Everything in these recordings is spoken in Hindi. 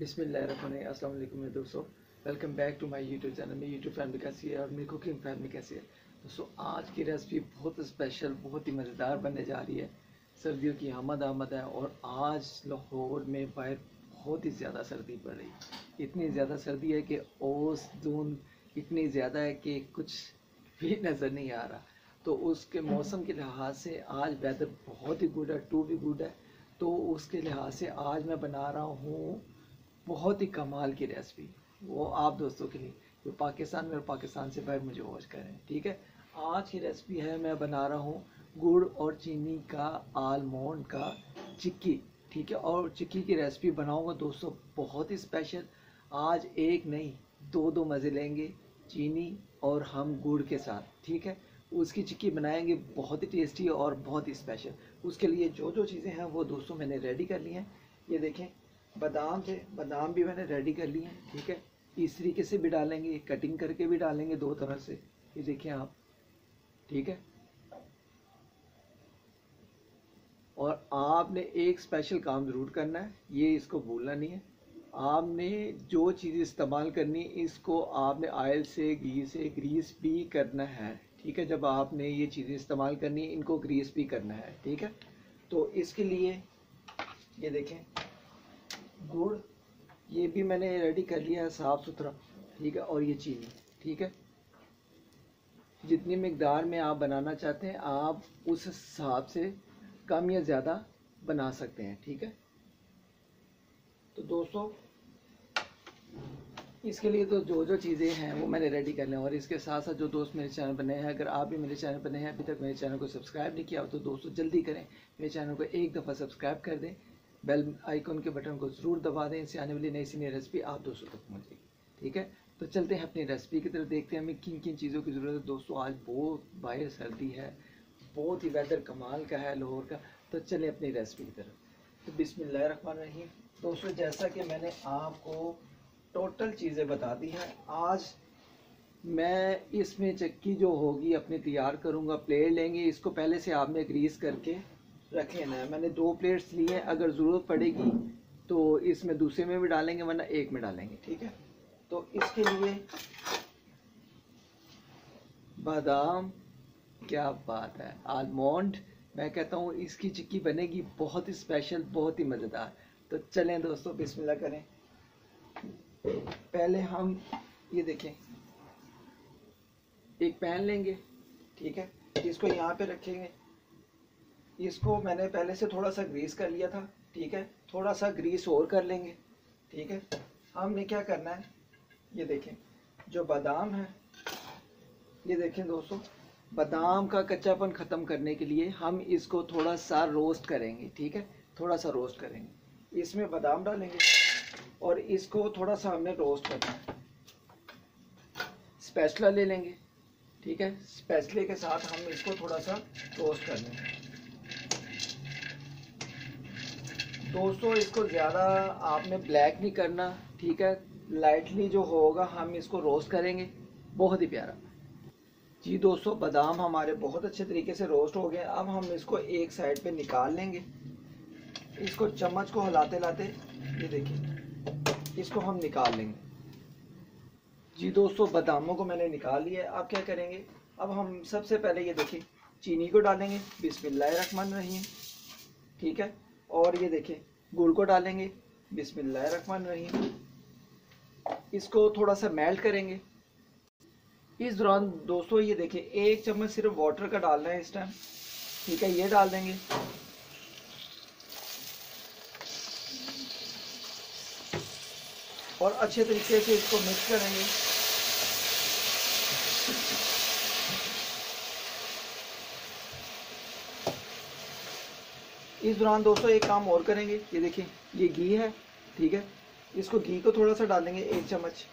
बिस्मिल्लाहिर्रहमानिर्रहीम अस्सलाम वालेकुम मेरे दोस्तों, welcome back to my YouTube channel. मेरी यूट्यूब फैमिली कैसी है और मेरी कुकिंग फैमिली कैसी है। दोस्तों आज की रेसिपी बहुत स्पेशल, बहुत ही मज़ेदार बनने जा रही है। सर्दियों की आमद है और आज लाहौर में बाहर बहुत ही ज़्यादा सर्दी पड़ रही है। इतनी ज़्यादा सर्दी है कि ओस धुंध इतनी ज़्यादा है कि कुछ भी नज़र नहीं आ रहा। तो उसके मौसम के लिहाज से आज वेदर बहुत ही गुड है, टू भी गुड है। तो उसके लिहाज से आज मैं बना रहा हूँ बहुत ही कमाल की रेसिपी, वो आप दोस्तों के लिए जो पाकिस्तान में और पाकिस्तान से बाहर मुझे वॉच करें, ठीक है। आज की रेसिपी है, मैं बना रहा हूँ गुड़ और चीनी का आलमोंड का चिक्की, ठीक है। और चिक्की की रेसिपी बनाऊँगा दोस्तों बहुत ही स्पेशल। आज एक नहीं दो दो मज़े लेंगे चीनी और हम गुड़ के साथ, ठीक है। उसकी चिक्की बनाएंगे बहुत ही टेस्टी और बहुत ही स्पेशल। उसके लिए जो जो चीज़ें हैं वो दोस्तों मैंने रेडी कर ली हैं। ये देखें बादाम थे, बादाम भी मैंने रेडी कर लिए हैं, ठीक है। इस तरीके से भी डालेंगे, कटिंग करके भी डालेंगे, दो तरह से, ये देखिए आप, ठीक है। और आपने एक स्पेशल काम ज़रूर करना है, ये इसको भूलना नहीं है। आपने जो चीज़ इस्तेमाल करनी है इसको आपने ऑयल से, घी से ग्रीस भी करना है, ठीक है। जब आपने ये चीज़ें इस्तेमाल करनी है इनको ग्रीस भी करना है, ठीक है। तो इसके लिए ये देखें गुड़, ये भी मैंने रेडी कर लिया है साफ़ सुथरा, ठीक है। और ये चीनी, ठीक है। जितनी मकदार में आप बनाना चाहते हैं आप उस हिसाब से कम या ज़्यादा बना सकते हैं, ठीक है। तो दोस्तों इसके लिए तो जो जो चीज़ें हैं वो मैंने रेडी कर लें। और इसके साथ साथ जो दोस्त मेरे चैनल बने हैं, अगर आप भी मेरे चैनल बने हैं अभी तक मेरे चैनल को सब्सक्राइब नहीं किया हो तो दोस्तों जल्दी करें, मेरे चैनल को एक दफ़ा सब्सक्राइब कर दें, बेल आइकॉन के बटन को ज़रूर दबा दें। इससे आने वाली नई रेसिपी आप दोस्तों तक पहुँचेगी, ठीक है। तो चलते हैं अपनी रेसिपी की तरफ, देखते हैं हमें किन किन चीज़ों की ज़रूरत है। दोस्तों आज बहुत बाहर सर्दी है, बहुत ही वेदर कमाल का है लाहौर का। तो चलें अपनी रेसिपी की तरफ। तो बिस्मिल्लाहिर्रहमानिर्रहीम दोस्तों, जैसा कि मैंने आपको टोटल चीज़ें बता दी हैं, आज मैं इसमें चक्की जो होगी अपनी तैयार करूँगा। प्लेट लेंगे, इसको पहले से आपने ग्रीस करके रख लेना है। मैंने दो प्लेट्स लिए हैं, अगर ज़रूरत पड़ेगी तो इसमें दूसरे में भी डालेंगे वरना एक में डालेंगे, ठीक है। तो इसके लिए बादाम, क्या बात है, आलमोंड, मैं कहता हूँ इसकी चिक्की बनेगी बहुत ही स्पेशल, बहुत ही मज़ेदार। तो चलें दोस्तों बिस्मिल्लाह करें। पहले हम ये देखें एक पैन लेंगे, ठीक है। इसको यहाँ पे रखेंगे, इसको मैंने पहले से थोड़ा सा ग्रीस कर लिया था, ठीक है। थोड़ा सा ग्रीस और कर लेंगे, ठीक है। हमने क्या करना है, ये देखें जो बादाम है, ये देखें दोस्तों, बादाम का कच्चापन ख़त्म करने के लिए हम इसको थोड़ा सा रोस्ट करेंगे, ठीक है। थोड़ा सा रोस्ट करेंगे, इसमें बादाम डालेंगे और इसको थोड़ा सा हमने रोस्ट करना है। स्पैचुला ले लेंगे, ठीक है। स्पैचुले के साथ हम इसको थोड़ा सा रोस्ट कर लेंगे। दोस्तों इसको ज़्यादा आपने ब्लैक नहीं करना, ठीक है। लाइटली जो होगा हम इसको रोस्ट करेंगे, बहुत ही प्यारा। जी दोस्तों बादाम हमारे बहुत अच्छे तरीके से रोस्ट हो गए। अब हम इसको एक साइड पे निकाल लेंगे। इसको चम्मच को हिलाते हिलाते ये देखिए इसको हम निकाल लेंगे। जी दोस्तों बादामों को मैंने निकाल लिया। अब क्या करेंगे, अब हम सबसे पहले ये देखिए चीनी को डालेंगे, बिस्मिल्लाहिर्रहमानिर्रहीम, ठीक है। और ये देखिए गुड़ को डालेंगे, बिस्मिल्लाहिर्रहमानिर्रहीम। इसको थोड़ा सा मेल्ट करेंगे। इस दौरान दोस्तों ये देखिए एक चम्मच सिर्फ वाटर का डालना है इस टाइम, ठीक है। ये डाल देंगे, और अच्छे तरीके से इसको मिक्स करेंगे। इस दौरान दोस्तों एक काम और करेंगे, ये देखिए ये घी है, ठीक है। इसको घी को थोड़ा सा डालेंगे, एक चम्मच,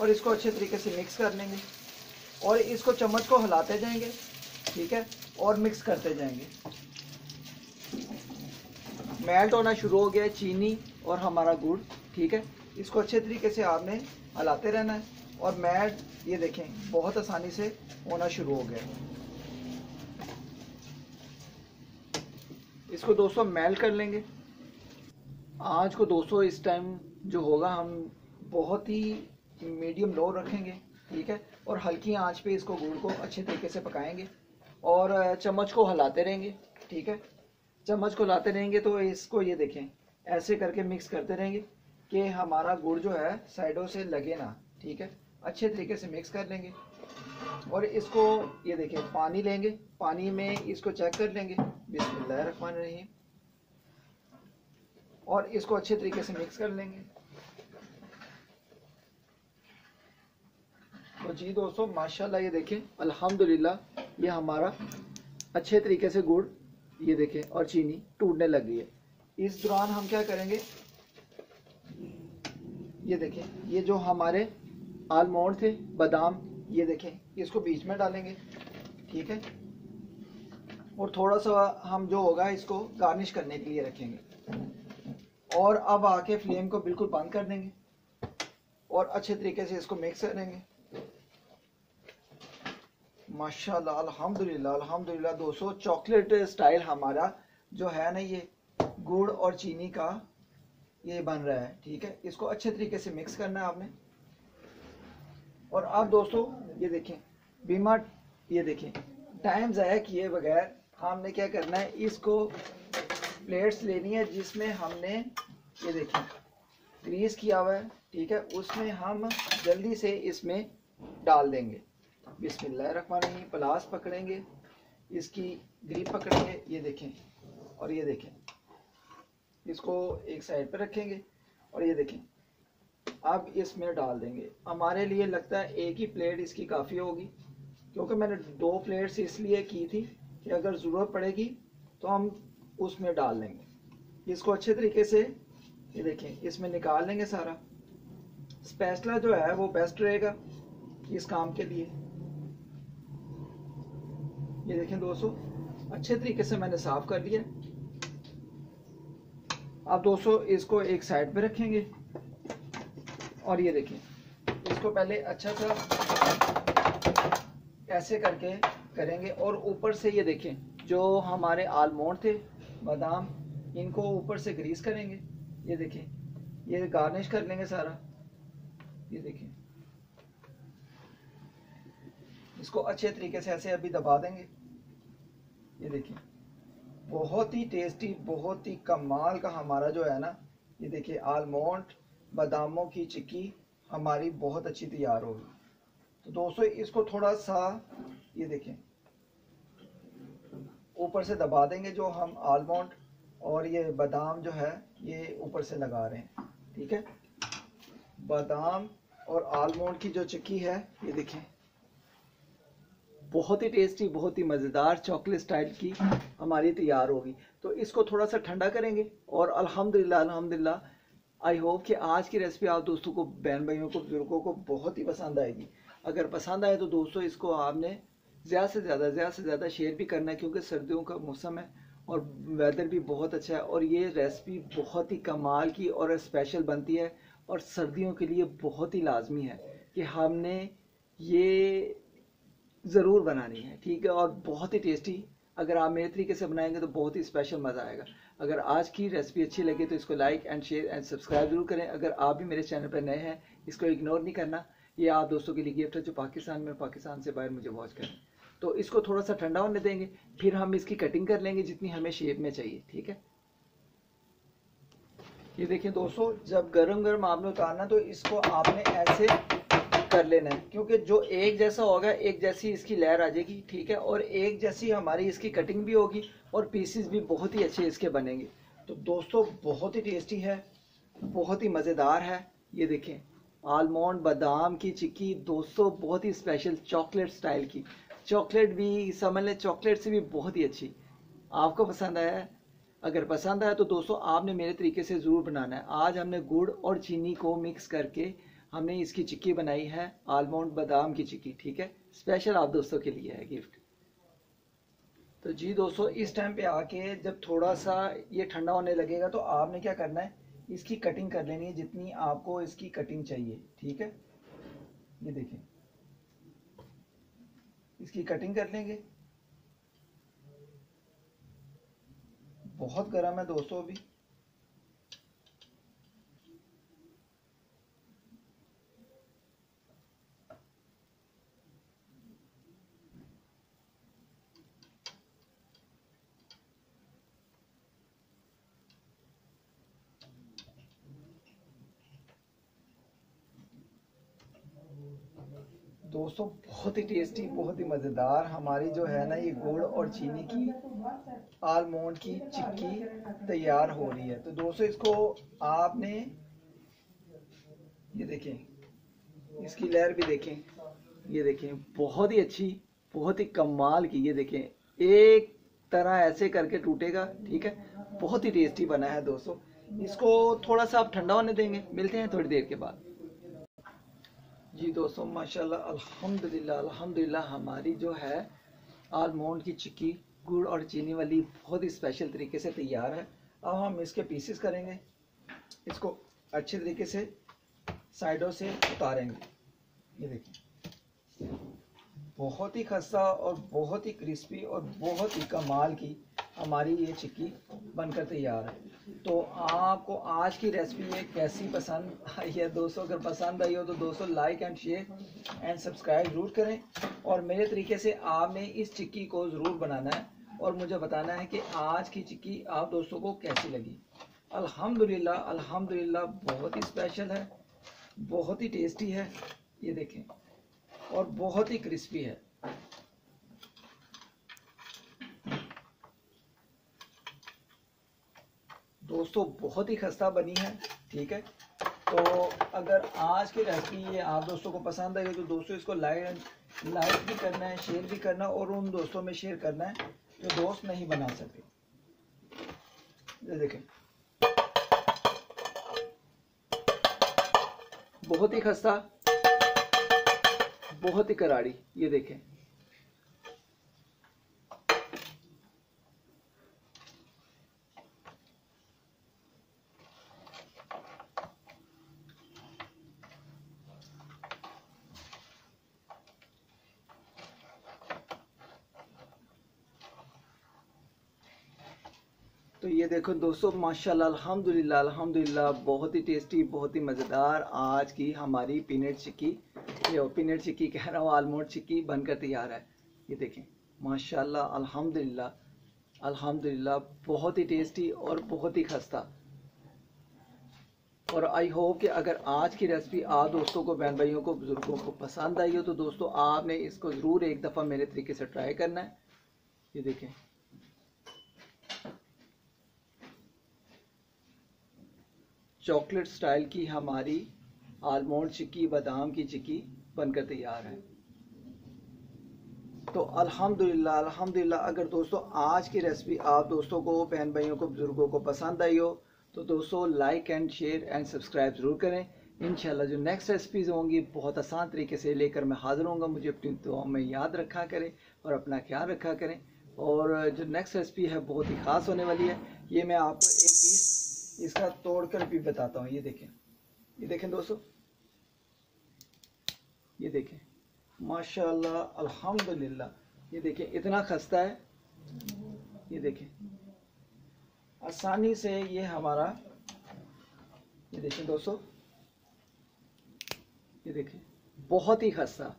और इसको अच्छे तरीके से मिक्स कर लेंगे। और इसको चम्मच को हिलाते जाएंगे, ठीक है, और मिक्स करते जाएंगे। मेल्ट होना शुरू हो गया चीनी और हमारा गुड़, ठीक है। इसको अच्छे तरीके से आपने हिलाते रहना है और मेल्ट, ये देखें बहुत आसानी से होना शुरू हो गया। इसको दोस्तों मेल्ट कर लेंगे। आज को दोस्तों इस टाइम जो होगा हम बहुत ही मीडियम लो रखेंगे, ठीक है। और हल्की आंच पे इसको गुड़ को अच्छे तरीके से पकाएंगे और चम्मच को हिलाते रहेंगे, ठीक है। चम्मच को हिलाते रहेंगे तो इसको ये देखें ऐसे करके मिक्स करते रहेंगे कि हमारा गुड़ जो है साइडों से लगे ना, ठीक है। अच्छे तरीके से मिक्स कर लेंगे और इसको ये देखें पानी लेंगे, पानी में इसको चेक कर लेंगे, बिस्मिल्लाह रहमान रहीम, और इसको अच्छे तरीके से मिक्स कर लेंगे। तो जी दोस्तों माशाल्लाह ये देखें अल्हम्दुलिल्लाह ये हमारा अच्छे तरीके से गुड़ ये देखें और चीनी टूटने लग गई है। इस दौरान हम क्या करेंगे, ये देखें ये जो हमारे आलमोंड थे बादाम ये देखें इसको बीच में डालेंगे, ठीक है। और थोड़ा सा हम जो होगा इसको गार्निश करने के लिए रखेंगे। और अब आके फ्लेम को बिल्कुल बंद कर देंगे और अच्छे तरीके से इसको मिक्स करेंगे। माशाल्लाह अल्हम्दुलिल्लाह अल्हम्दुलिल्लाह दोस्तों चॉकलेट स्टाइल हमारा जो है ना ये गुड़ और चीनी का ये बन रहा है, ठीक है। इसको अच्छे तरीके से मिक्स करना है आपने। और आप दोस्तों ये देखें बीमा ये देखें टाइम ज़ाया किए बगैर हमने क्या करना है, इसको प्लेट्स लेनी है जिसमें हमने ये देखें ग्रीस किया हुआ है, ठीक है। उसमें हम जल्दी से इसमें डाल देंगे, बिस्मिल्लाहिर्रहमानिर्रहीम। प्लास पकड़ेंगे, इसकी ग्रीप पकड़ेंगे, ये देखें और ये देखें इसको एक साइड पर रखेंगे और ये देखें अब इसमें डाल देंगे। हमारे लिए लगता है एक ही प्लेट इसकी काफ़ी होगी, क्योंकि मैंने 2 प्लेट्स इसलिए की थी कि अगर ज़रूरत पड़ेगी तो हम उसमें डाल देंगे। इसको अच्छे तरीके से ये देखें इसमें निकाल लेंगे सारा। स्पैचुला जो है वो बेस्ट रहेगा इस काम के लिए। ये देखें दोस्तों अच्छे तरीके से मैंने साफ़ कर लिया। अब दोस्तों इसको एक साइड पे रखेंगे और ये देखें इसको पहले अच्छा सा ऐसे करके करेंगे और ऊपर से ये देखें जो हमारे आलमोंड थे बादाम इनको ऊपर से ग्रीस करेंगे। ये देखें ये गार्निश कर लेंगे सारा। ये देखें इसको अच्छे तरीके से ऐसे अभी दबा देंगे। ये देखिए बहुत ही टेस्टी बहुत ही कमाल का हमारा जो है ना ये देखिए आलमोंड बादामों की चिक्की हमारी बहुत अच्छी तैयार होगी। तो दोस्तों इसको थोड़ा सा ये देखें ऊपर से दबा देंगे जो हम आलमोंड और ये बादाम जो है ये ऊपर से लगा रहे हैं, ठीक है। बादाम और आलमोंड की जो चिक्की है ये देखें बहुत ही टेस्टी बहुत ही मज़ेदार चॉकलेट स्टाइल की हमारी तैयार होगी। तो इसको थोड़ा सा ठंडा करेंगे और अल्हम्दुलिल्लाह अल्हम्दुलिल्लाह आई होप कि आज की रेसिपी आप दोस्तों को बहन भाइयों को बुजुर्गों को बहुत ही पसंद आएगी। अगर पसंद आए तो दोस्तों इसको आपने ज़्यादा से ज़्यादा शेयर भी करना है, क्योंकि सर्दियों का मौसम है और वेदर भी बहुत अच्छा है और ये रेसिपी बहुत ही कमाल की और स्पेशल बनती है और सर्दियों के लिए बहुत ही लाजमी है कि हमने ये ज़रूर बनानी है, ठीक है। और बहुत ही टेस्टी अगर आप मेरे तरीके से बनाएंगे तो बहुत ही स्पेशल मज़ा आएगा। अगर आज की रेसिपी अच्छी लगे तो इसको like and share and subscribe जरूर करें। अगर आप भी मेरे चैनल पर नए हैं इसको इग्नोर नहीं करना, ये आप दोस्तों के लिए गिफ्ट है जो पाकिस्तान में पाकिस्तान से बाहर मुझे वॉच करें। तो इसको थोड़ा सा ठंडा होने देंगे फिर हम इसकी कटिंग कर लेंगे जितनी हमें शेप में चाहिए, ठीक है। ये देखिए दोस्तों जब गर्म गर्म आपने उतारना तो इसको आपने ऐसे कर लेना है, क्योंकि जो एक जैसा होगा एक जैसी इसकी लेयर आ जाएगी, ठीक है। और एक जैसी हमारी इसकी कटिंग भी होगी और पीसेस भी बहुत ही अच्छे इसके बनेंगे। तो दोस्तों बहुत ही टेस्टी है बहुत ही मज़ेदार है। ये देखें आलमोंड बादाम की चिक्की दोस्तों बहुत ही स्पेशल चॉकलेट स्टाइल की, चॉकलेट भी समझ लें चॉकलेट से भी बहुत ही अच्छी। आपको पसंद आया है? अगर पसंद आया तो दोस्तों आपने मेरे तरीके से ज़रूर बनाना है। आज हमने गुड़ और चीनी को मिक्स करके हमने इसकी चिक्की बनाई है आलमोंड बादाम की चिक्की, ठीक है। स्पेशल आप दोस्तों के लिए है गिफ्ट। तो जी दोस्तों इस टाइम पे आके जब थोड़ा सा ये ठंडा होने लगेगा तो आपने क्या करना है इसकी कटिंग कर लेनी है जितनी आपको इसकी कटिंग चाहिए, ठीक है। ये देखें इसकी कटिंग कर लेंगे। बहुत गर्म है दोस्तों अभी दोस्तों बहुत ही टेस्टी, बहुत ही मज़ेदार हमारी जो है ना ये गुड़ और चीनी की आलमोंड की चिक्की तैयार हो रही है। तो दोस्तों इसको आपने ये देखें, इसकी लहर भी देखें, ये देखें बहुत ही अच्छी, बहुत ही कमाल की। ये देखें एक तरह ऐसे करके टूटेगा, ठीक है, बहुत ही टेस्टी बना है दोस्तों। इसको थोड़ा सा आप ठंडा होने देंगे, मिलते हैं थोड़ी देर के बाद। जी दोस्तों माशाल्लाह अल्हम्दुलिल्लाह अल्हम्दुलिल्लाह हमारी जो है आलमोंड की चिक्की गुड़ और चीनी वाली बहुत ही स्पेशल तरीके से तैयार है। अब हम इसके पीसेस करेंगे, इसको अच्छे तरीके से साइडों से उतारेंगे। ये देखिए बहुत ही खस्ता और बहुत ही क्रिस्पी और बहुत ही कमाल की हमारी ये चिक्की बनकर तैयार है। तो आपको आज की रेसिपी ये कैसी पसंद आई है दोस्तों? अगर पसंद आई हो तो दोस्तों like and share and subscribe ज़रूर करें, और मेरे तरीके से आपने इस चिक्की को ज़रूर बनाना है और मुझे बताना है कि आज की चिक्की आप दोस्तों को कैसी लगी। अल्हम्दुलिल्लाह अल्हम्दुलिल्लाह बहुत ही स्पेशल है, बहुत ही टेस्टी है, ये देखें, और बहुत ही क्रिस्पी है। दोस्तों बहुत ही खस्ता बनी है, ठीक है। तो अगर आज की रेसिपी ये आप दोस्तों को पसंद आई तो दोस्तों इसको लाइक भी करना है, शेयर भी करना और उन दोस्तों में शेयर करना है जो दोस्त नहीं बना सकते। देखें बहुत ही खस्ता, बहुत ही करारी, ये देखें। तो ये देखो दोस्तों माशाल्लाह अल्हम्दुलिल्लाह अल्हम्दुलिल्लाह बहुत ही टेस्टी, बहुत ही मज़ेदार आज की हमारी पीनट चिक्की, ये पीनट चिक्की कह रहा हूँ, आलमोंड चिक्की बनकर तैयार है। ये देखें माशाल्लाह अल्हम्दुलिल्लाह अल्हम्दुलिल्लाह बहुत ही टेस्टी और बहुत ही खस्ता। और आई होप कि अगर आज की रेसिपी आप दोस्तों को, बहन भाइयों को, बुज़ुर्गों को पसंद आई हो तो दोस्तों आपने इसको ज़रूर एक दफ़ा मेरे तरीके से ट्राई करना है। ये देखें चॉकलेट स्टाइल की हमारी आलमोंड चिक्की, बादाम की चिक्की बनकर तैयार है। तो अल्हम्दुलिल्लाह अल्हम्दुलिल्लाह अगर दोस्तों आज की रेसिपी आप दोस्तों को, बहन भाइयों को, बुज़ुर्गों को पसंद आई हो तो दोस्तों like and share and subscribe ज़रूर करें। इंशाल्लाह जो नेक्स्ट रेसिपीज़ होंगी बहुत आसान तरीके से लेकर मैं हाज़िर होऊंगा। मुझे अपनी दुआओं में याद रखा करें और अपना ख्याल रखा करें। और जो नेक्स्ट रेसिपी है बहुत ही ख़ास होने वाली है, ये मैं आपको एक पीस इसका तोड़कर भी बताता हूँ। ये देखें दोस्तों, ये देखें माशाल्लाह अल्हम्दुलिल्लाह, ये देखें इतना खस्ता है। ये देखें आसानी से ये हमारा, ये देखें दोस्तों, ये देखें बहुत ही खस्ता,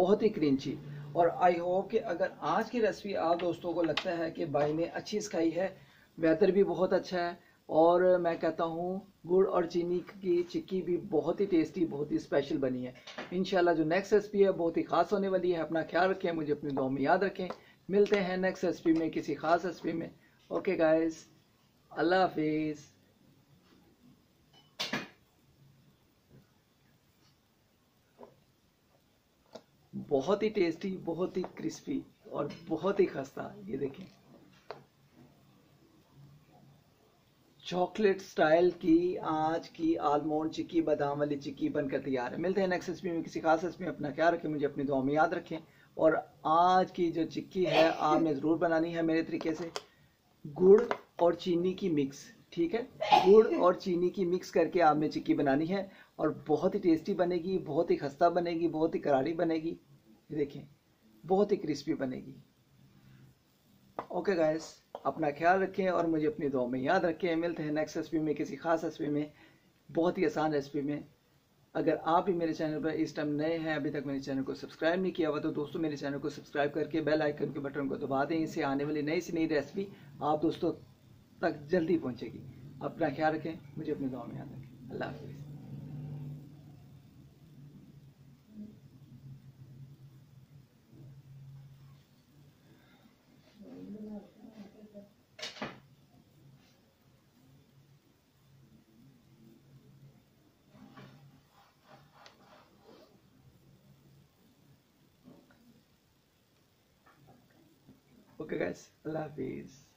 बहुत ही क्रिंची। और आई होप कि अगर आज की रेसिपी आप दोस्तों को लगता है कि भाई ने अच्छी सिखाई है, वेदर भी बहुत अच्छा है और मैं कहता हूँ गुड़ और चीनी की चिक्की भी बहुत ही टेस्टी, बहुत ही स्पेशल बनी है। इंशाल्लाह जो नेक्स्ट रेसिपी है बहुत ही ख़ास होने वाली है। अपना ख्याल रखें, मुझे अपनी दुआ में याद रखें। मिलते हैं नेक्स्ट रेसिपी में, किसी ख़ास रेसिपी में। ओके गाइस, अल्लाह हाफिज़। बहुत ही टेस्टी, बहुत ही क्रिस्पी और बहुत ही खस्ता, ये देखें चॉकलेट स्टाइल की आज की आलमोंड चिक्की, बादाम वाली चिक्की बनकर तैयार है। मिलते हैं नेक्स्ट रेसिपी में, किसी खास रेसिपी में। अपना ख्याल रखें, मुझे अपनी दुआ में याद रखें। और आज की जो चिक्की है आपने ज़रूर बनानी है मेरे तरीके से, गुड़ और चीनी की मिक्स, ठीक है, गुड़ और चीनी की मिक्स करके आपने चिक्की बनानी है और बहुत ही टेस्टी बनेगी, बहुत ही खस्ता बनेगी, बहुत ही करारी बनेगी, देखें बहुत ही क्रिस्पी बनेगी। ओके गाइस, अपना ख्याल रखें और मुझे अपनी दुआ में याद रखें। मिलते हैं नेक्स्ट रेसिपी में, किसी खास रेसिपी में, बहुत ही आसान रेसिपी में। अगर आप भी मेरे चैनल पर इस टाइम नए हैं, अभी तक मेरे चैनल को सब्सक्राइब नहीं किया हुआ तो दोस्तों मेरे चैनल को सब्सक्राइब करके बेल आइकन के बटन को दबा दें। इससे आने वाली नई से नई रेसिपी आप दोस्तों तक जल्दी पहुँचेगी। अपना ख्याल रखें, मुझे अपनी दुआ में याद रखें। अल्लाह हाफिज़। guys. Love yous.